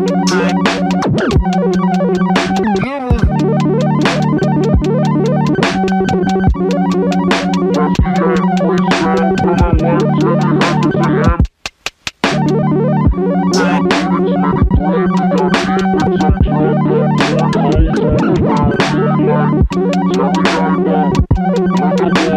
I'm